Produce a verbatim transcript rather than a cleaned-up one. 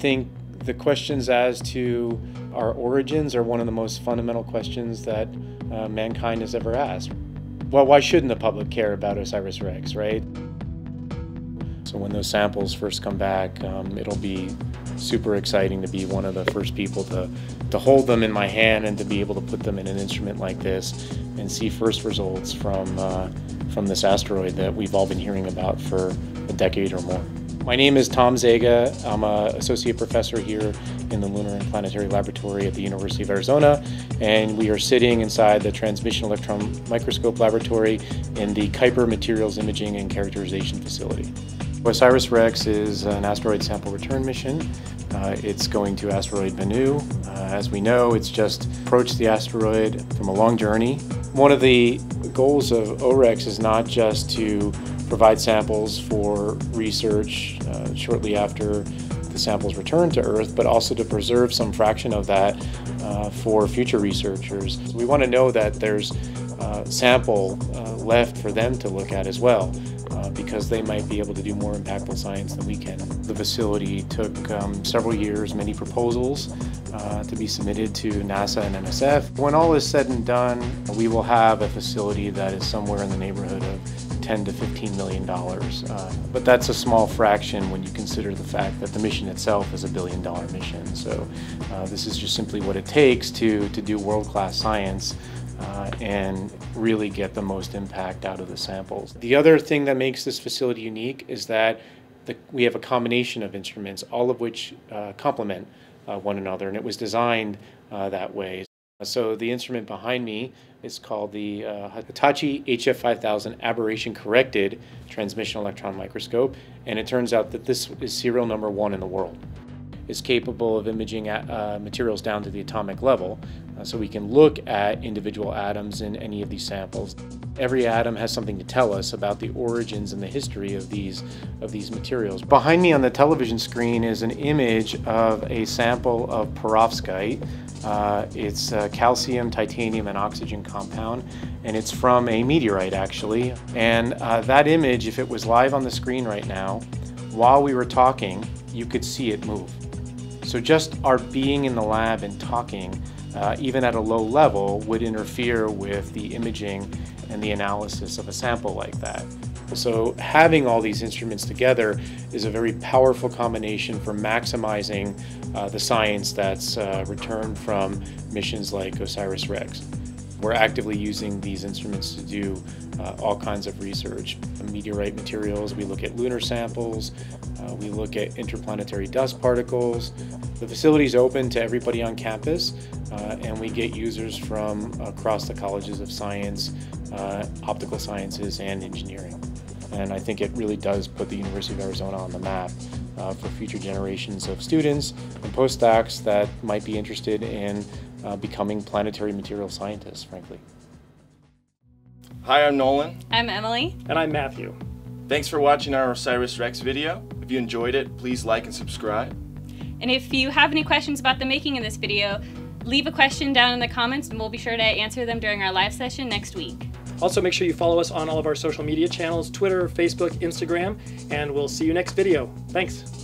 think the questions as to our origins are one of the most fundamental questions that uh, mankind has ever asked. Well, why shouldn't the public care about OSIRIS-REx, right? So when those samples first come back, um, it'll be super exciting to be one of the first people to, to hold them in my hand and to be able to put them in an instrument like this and see first results from, uh, from this asteroid that we've all been hearing about for a decade or more. My name is Tom Zega. I'm an associate professor here in the Lunar and Planetary Laboratory at the University of Arizona, and we are sitting inside the Transmission Electron Microscope Laboratory in the Kuiper Materials Imaging and Characterization Facility. OSIRIS-REx is an asteroid sample return mission. Uh, it's going to asteroid Bennu. Uh, as we know, it's just approached the asteroid from a long journey. One of the goals of O REx is not just to provide samples for research uh, shortly after the samples return to Earth, but also to preserve some fraction of that uh, for future researchers. So we want to know that there's uh, sample uh, left for them to look at as well, Uh, because they might be able to do more impactful science than we can. The facility took um, several years, many proposals uh, to be submitted to NASA and N S F. When all is said and done, we will have a facility that is somewhere in the neighborhood of ten to fifteen million dollars. Uh, but that's a small fraction when you consider the fact that the mission itself is a billion dollar mission. So uh, this is just simply what it takes to, to do world-class science Uh, and really get the most impact out of the samples. The other thing that makes this facility unique is that the, we have a combination of instruments, all of which uh, complement uh, one another, and it was designed uh, that way. So the instrument behind me is called the uh, Hitachi H F five thousand Aberration Corrected Transmission Electron Microscope, and it turns out that this is serial number one in the world. Is capable of imaging uh, materials down to the atomic level, uh, so we can look at individual atoms in any of these samples. Every atom has something to tell us about the origins and the history of these, of these materials. Behind me on the television screen is an image of a sample of perovskite. Uh, it's uh, calcium, titanium, and oxygen compound, and it's from a meteorite actually. And uh, that image, if it was live on the screen right now, while we were talking, you could see it move. So just our being in the lab and talking, uh, even at a low level, would interfere with the imaging and the analysis of a sample like that. So having all these instruments together is a very powerful combination for maximizing uh, the science that's uh, returned from missions like OSIRIS-REx. We're actively using these instruments to do uh, all kinds of research. Meteorite materials, we look at lunar samples, uh, we look at interplanetary dust particles. The facility's open to everybody on campus, uh, and we get users from across the colleges of science, uh, optical sciences, and engineering. And I think it really does put the University of Arizona on the map uh, for future generations of students and postdocs that might be interested in Uh, becoming planetary material scientists, frankly. Hi, I'm Nolan. I'm Emily. And I'm Matthew. Thanks for watching our OSIRIS-REx video. If you enjoyed it, please like and subscribe. And if you have any questions about the making of this video, leave a question down in the comments and we'll be sure to answer them during our live session next week. Also, make sure you follow us on all of our social media channels, Twitter, Facebook, Instagram, and we'll see you next video. Thanks.